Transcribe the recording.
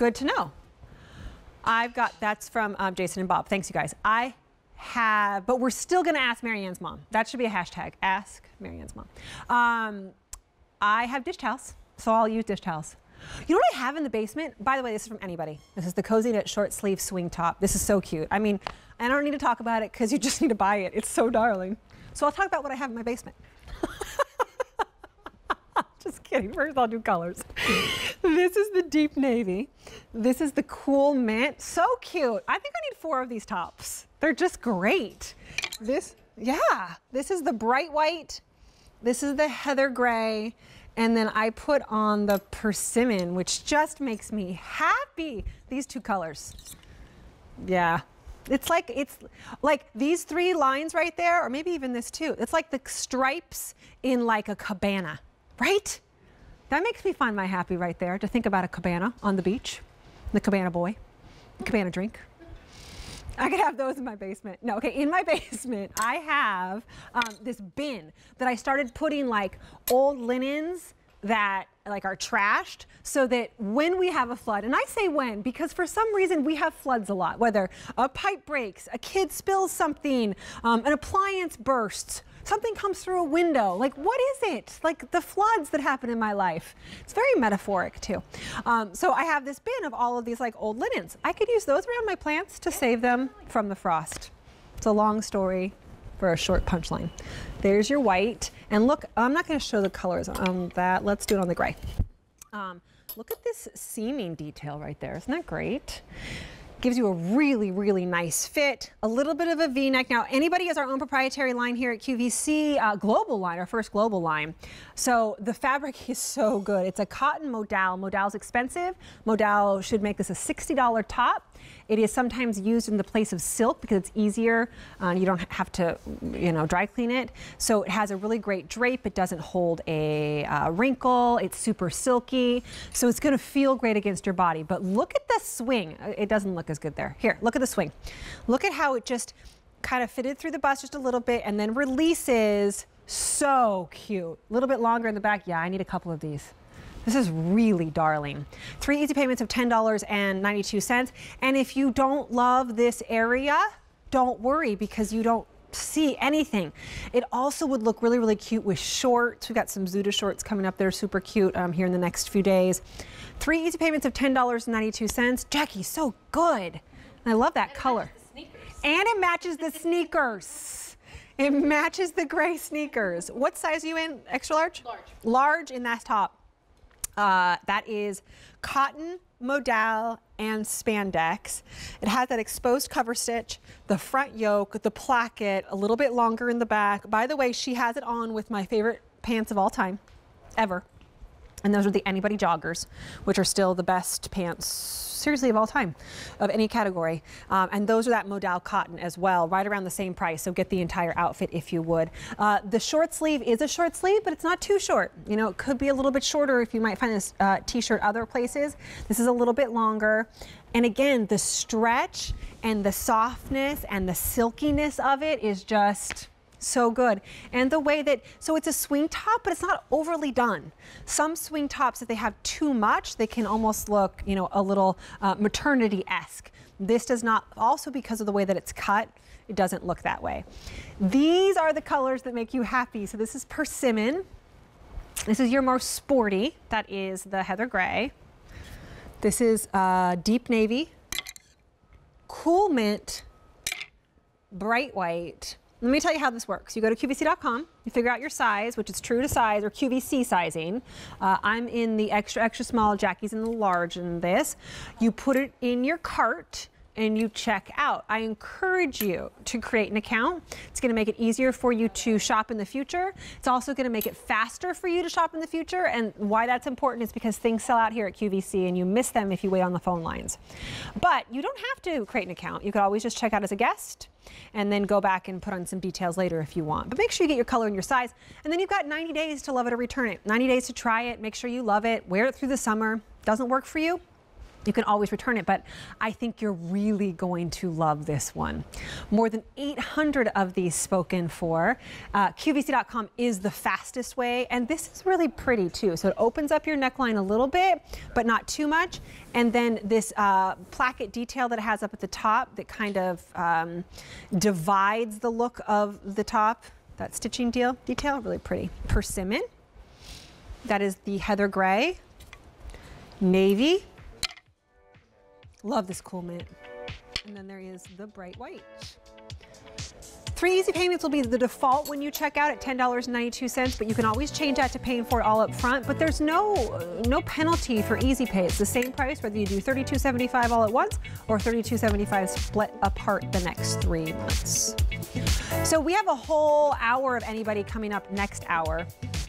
Good to know. I've got, that's from Jason and Bob. Thanks, you guys. I have, but we're still going to ask Marianne's mom. That should be a hashtag, ask Marianne's mom. I have dish towels, so I'll use dish towels. You know what I have in the basement? By the way, this is from AnyBody. This is the Cozy Knit short sleeve swing top. This is so cute. I mean, I don't need to talk about it because you just need to buy it. It's so darling. So I'll talk about what I have in my basement. Just kidding. First, I'll do colors. This is the deep navy. This is the cool mint. So cute. I think I need 4 of these tops. They're just great. This, yeah. This is the bright white. This is the heather gray. And then I put on the persimmon, which just makes me happy. These 2 colors. Yeah. It's like these 3 lines right there, or maybe even this too. It's like the stripes in like a cabana. Right? That makes me find my happy right there, to think about a cabana on the beach, the cabana boy, the cabana drink. I could have those in my basement. No, okay, in my basement, I have this bin that I started putting like old linens that like are trashed, so that when we have a flood, and I say when, because for some reason we have floods a lot, whether a pipe breaks, a kid spills something, an appliance bursts, something comes through a window. Like, what is it? Like the floods that happen in my life. It's very metaphoric too. So I have this bin of all of these like old linens. I could use those around my plants to save them from the frost. It's a long story for a short punchline. There's your white. And look, I'm not gonna show the colors on that. Let's do it on the gray. Look at this seaming detail right there. Isn't that great? Gives you a really, really nice fit. A little bit of a V-neck. Now, AnyBody has our own proprietary line here at QVC, global line, our first global line. So the fabric is so good. It's a cotton modal. Modal's expensive. Modal should make this a $60 top. It is sometimes used in the place of silk because it's easier. You don't have to, you know, dry clean it. So it has a really great drape. It doesn't hold a wrinkle. It's super silky. So it's gonna feel great against your body. But look at the swing. It doesn't look as good there. Here, look at the swing. Look at how it just kind of fitted through the bust just a little bit and then releases. So cute. A little bit longer in the back. Yeah, I need a couple of these. This is really darling. 3 easy payments of $10.92. And if you don't love this area, don't worry because you don't see anything. It also would look really, really cute with shorts. We've got some Zuda shorts coming up. They're super cute here in the next few days. 3 easy payments of $10.92. Jackie, so good. And I love that color. And it matches the sneakers. It matches the gray sneakers. What size are you in? Extra large? Large. Large in that top. That is cotton, modal, and spandex. It has that exposed cover stitch, the front yoke, the placket, a little bit longer in the back. By the way, she has it on with my favorite pants of all time, ever. And those are the AnyBody joggers, which are still the best pants, seriously, of all time, of any category. And those are that modal cotton as well, right around the same price. So get the entire outfit if you would. The short sleeve is a short sleeve, but it's not too short. You know, it could be a little bit shorter if you might find this t-shirt other places. This is a little bit longer. And again, the stretch and the softness and the silkiness of it is just so good. And the way that, so it's a swing top, but it's not overly done. Some swing tops, if they have too much, they can almost look, you know, a little maternity-esque. This does not, also because of the way that it's cut, it doesn't look that way. These are the colors that make you happy. So this is persimmon. This is your more sporty. That is the heather gray. This is deep navy, cool mint, bright white. Let me tell you how this works. You go to QVC.com, you figure out your size, which is true to size or QVC sizing. I'm in the extra, extra small, Jackie's in the large in this. You put it in your cart and you check out. I encourage you to create an account. It's gonna make it easier for you to shop in the future. It's also gonna make it faster for you to shop in the future, and why that's important is because things sell out here at QVC and you miss them if you wait on the phone lines. But you don't have to create an account. You could always just check out as a guest and then go back and put on some details later if you want. But make sure you get your color and your size, and then you've got 90 days to love it or return it. 90 days to try it, make sure you love it, wear it through the summer. Doesn't work for you? You can always return it, but I think you're really going to love this one. More than 800 of these spoken for. QVC.com is the fastest way, and this is really pretty too. So it opens up your neckline a little bit, but not too much. And then this placket detail that it has up at the top that kind of divides the look of the top, that stitching detail, really pretty. Persimmon, that is the heather gray. Navy. Love this cool mint. And then there is the bright white. 3 easy payments will be the default when you check out at $10.92, but you can always change that to paying for it all up front. But there's no penalty for easy pay. It's the same price whether you do $32.75 all at once or $32.75 split apart the next 3 months. So we have a whole hour of AnyBody coming up next hour.